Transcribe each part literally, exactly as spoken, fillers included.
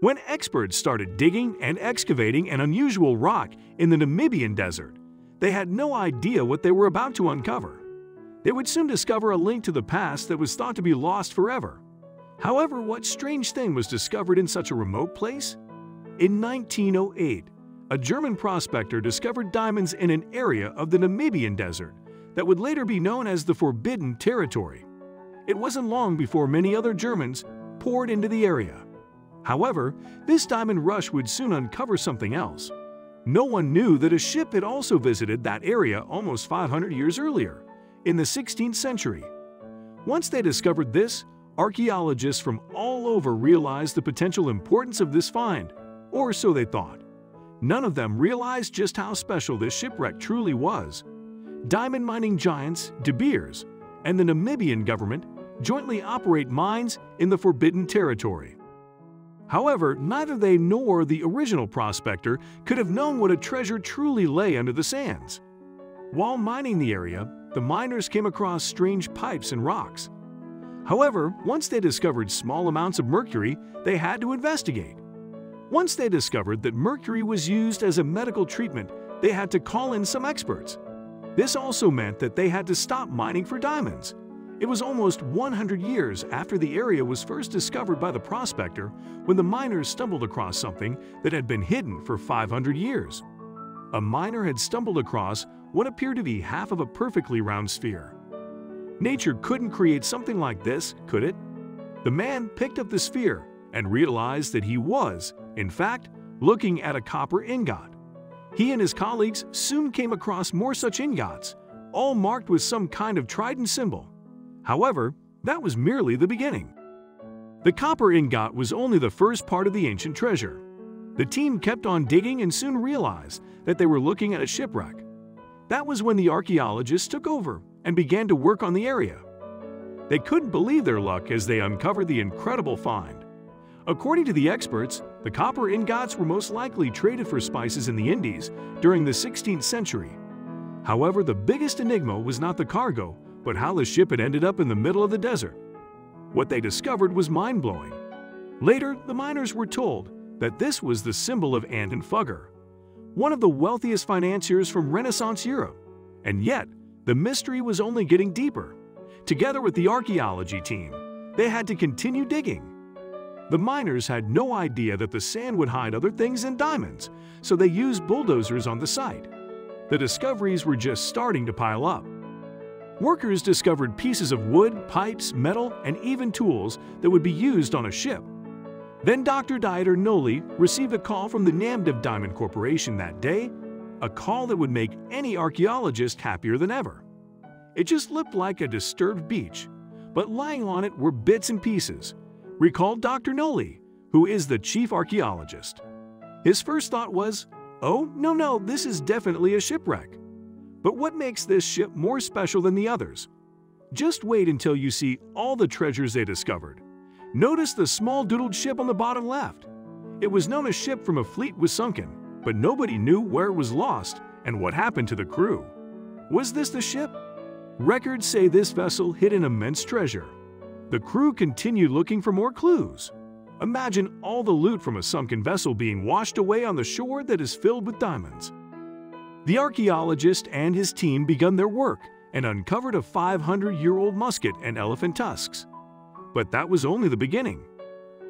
when experts started digging and excavating an unusual rock in the Namibian desert, they had no idea what they were about to uncover. They would soon discover a link to the past that was thought to be lost forever. However, what strange thing was discovered in such a remote place? In nineteen oh eight, a German prospector discovered diamonds in an area of the Namibian desert that would later be known as the Forbidden Territory. It wasn't long before many other Germans poured into the area. However, this diamond rush would soon uncover something else. No one knew that a ship had also visited that area almost five hundred years earlier, in the sixteenth century. Once they discovered this, archaeologists from all over realized the potential importance of this find, or so they thought. None of them realized just how special this shipwreck truly was. Diamond mining giants De Beers and the Namibian government jointly operate mines in the Forbidden Territory. However, neither they nor the original prospector could have known what a treasure truly lay under the sands. While mining the area, the miners came across strange pipes and rocks. However, once they discovered small amounts of mercury, they had to investigate. Once they discovered that mercury was used as a medical treatment, they had to call in some experts. This also meant that they had to stop mining for diamonds. It was almost one hundred years after the area was first discovered by the prospector when the miners stumbled across something that had been hidden for five hundred years. A miner had stumbled across what appeared to be half of a perfectly round sphere. Nature couldn't create something like this, could it? The man picked up the sphere and realized that he was, in fact, looking at a copper ingot. He and his colleagues soon came across more such ingots, all marked with some kind of trident symbol. However, that was merely the beginning. The copper ingot was only the first part of the ancient treasure. The team kept on digging and soon realized that they were looking at a shipwreck. That was when the archaeologists took over and began to work on the area. They couldn't believe their luck as they uncovered the incredible find. According to the experts, the copper ingots were most likely traded for spices in the Indies during the sixteenth century. However, the biggest enigma was not the cargo, but how the ship had ended up in the middle of the desert. What they discovered was mind-blowing. Later, the miners were told that this was the symbol of Anton Fugger, one of the wealthiest financiers from Renaissance Europe. And yet, the mystery was only getting deeper. Together with the archaeology team, they had to continue digging. The miners had no idea that the sand would hide other things than diamonds, so they used bulldozers on the site. The discoveries were just starting to pile up. Workers discovered pieces of wood, pipes, metal, and even tools that would be used on a ship. Then Doctor Dieter Noli received a call from the Namdeb Diamond Corporation that day, a call that would make any archaeologist happier than ever. It just looked like a disturbed beach, but lying on it were bits and pieces, recalled Doctor Noli, who is the chief archaeologist. His first thought was, oh, no, no, this is definitely a shipwreck. But what makes this ship more special than the others? Just wait until you see all the treasures they discovered. Notice the small doodled ship on the bottom left. It was known a ship from a fleet was sunken, but nobody knew where it was lost and what happened to the crew. Was this the ship? Records say this vessel hid an immense treasure. The crew continued looking for more clues. Imagine all the loot from a sunken vessel being washed away on the shore that is filled with diamonds. The archaeologist and his team began their work and uncovered a five hundred year old musket and elephant tusks. But that was only the beginning.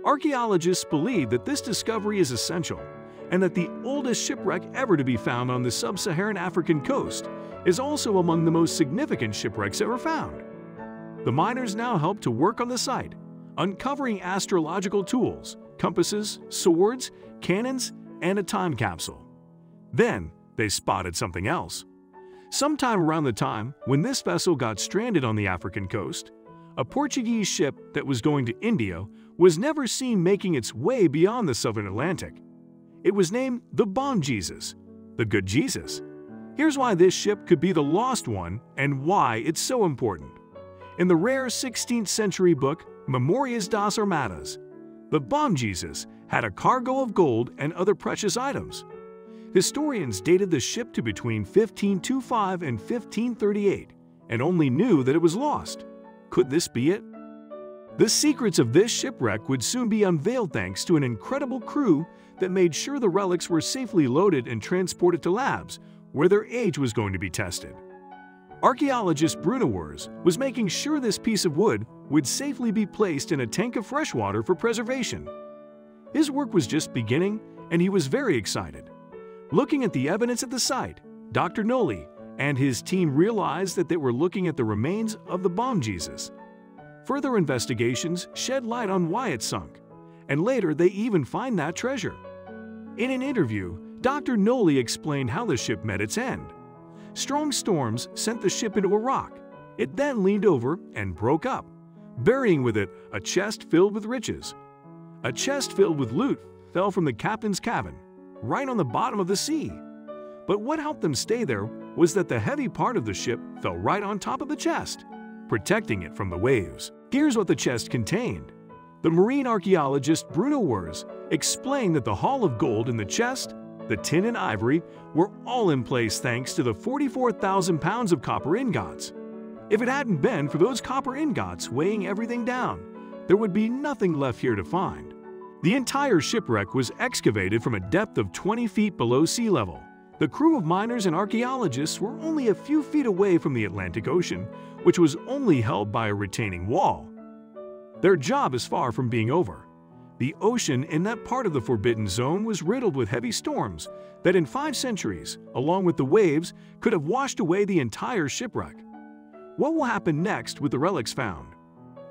Archaeologists believe that this discovery is essential and that the oldest shipwreck ever to be found on the sub-Saharan African coast is also among the most significant shipwrecks ever found. The miners now helped to work on the site, uncovering astrological tools, compasses, swords, cannons, and a time capsule. Then, they spotted something else. Sometime around the time when this vessel got stranded on the African coast, a Portuguese ship that was going to India was never seen making its way beyond the southern Atlantic. It was named the Bom Jesus, the Good Jesus. Here's why this ship could be the lost one and why it's so important. In the rare sixteenth century book, Memorias das Armadas, the Bom Jesus had a cargo of gold and other precious items. Historians dated the ship to between fifteen twenty-five and fifteen thirty-eight and only knew that it was lost. Could this be it? The secrets of this shipwreck would soon be unveiled thanks to an incredible crew that made sure the relics were safely loaded and transported to labs where their age was going to be tested. Archaeologist Bruno Wurz was making sure this piece of wood would safely be placed in a tank of fresh water for preservation. His work was just beginning, and he was very excited. Looking at the evidence at the site, Doctor Noli and his team realized that they were looking at the remains of the Bom Jesus. Further investigations shed light on why it sunk, and later they even find that treasure. In an interview, Doctor Noli explained how the ship met its end. Strong storms sent the ship into a rock. It then leaned over and broke up, burying with it a chest filled with riches. A chest filled with loot fell from the captain's cabin, right on the bottom of the sea. But what helped them stay there was that the heavy part of the ship fell right on top of the chest, protecting it from the waves. Here's what the chest contained. The marine archaeologist Bruno Wurz explained that the haul of gold in the chest, the tin and ivory, were all in place thanks to the forty-four thousand pounds of copper ingots. If it hadn't been for those copper ingots weighing everything down, there would be nothing left here to find. The entire shipwreck was excavated from a depth of twenty feet below sea level. The crew of miners and archaeologists were only a few feet away from the Atlantic Ocean, which was only held by a retaining wall. Their job is far from being over. The ocean in that part of the Forbidden Zone was riddled with heavy storms that in five centuries, along with the waves, could have washed away the entire shipwreck. What will happen next with the relics found?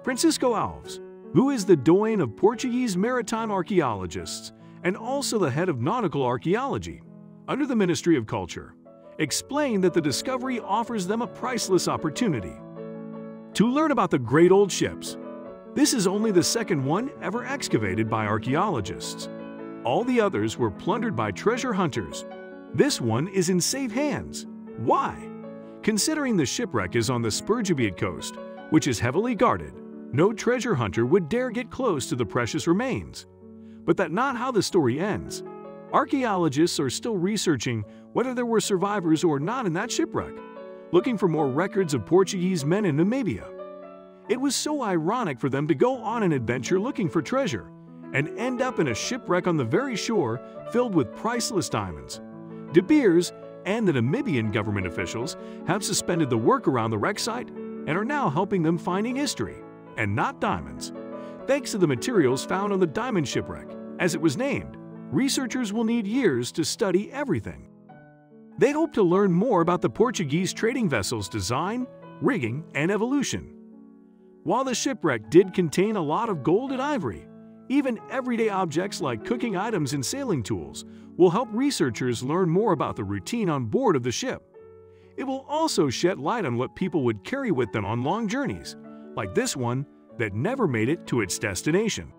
Francisco Alves, who is the doyen of Portuguese maritime archaeologists and also the head of nautical archaeology under the Ministry of Culture, explained that the discovery offers them a priceless opportunity to learn about the great old ships. This is only the second one ever excavated by archaeologists. All the others were plundered by treasure hunters. This one is in safe hands. Why? Considering the shipwreck is on the Spurgebied coast, which is heavily guarded, no treasure hunter would dare get close to the precious remains. But that's not how the story ends. Archaeologists are still researching whether there were survivors or not in that shipwreck, looking for more records of Portuguese men in Namibia. It was so ironic for them to go on an adventure looking for treasure and end up in a shipwreck on the very shore filled with priceless diamonds. De Beers and the Namibian government officials have suspended the work around the wreck site and are now helping them finding history, and not diamonds. Thanks to the materials found on the diamond shipwreck, as it was named, researchers will need years to study everything. They hope to learn more about the Portuguese trading vessel's design, rigging, and evolution. While the shipwreck did contain a lot of gold and ivory, even everyday objects like cooking items and sailing tools will help researchers learn more about the routine on board of the ship. It will also shed light on what people would carry with them on long journeys, like this one that never made it to its destination.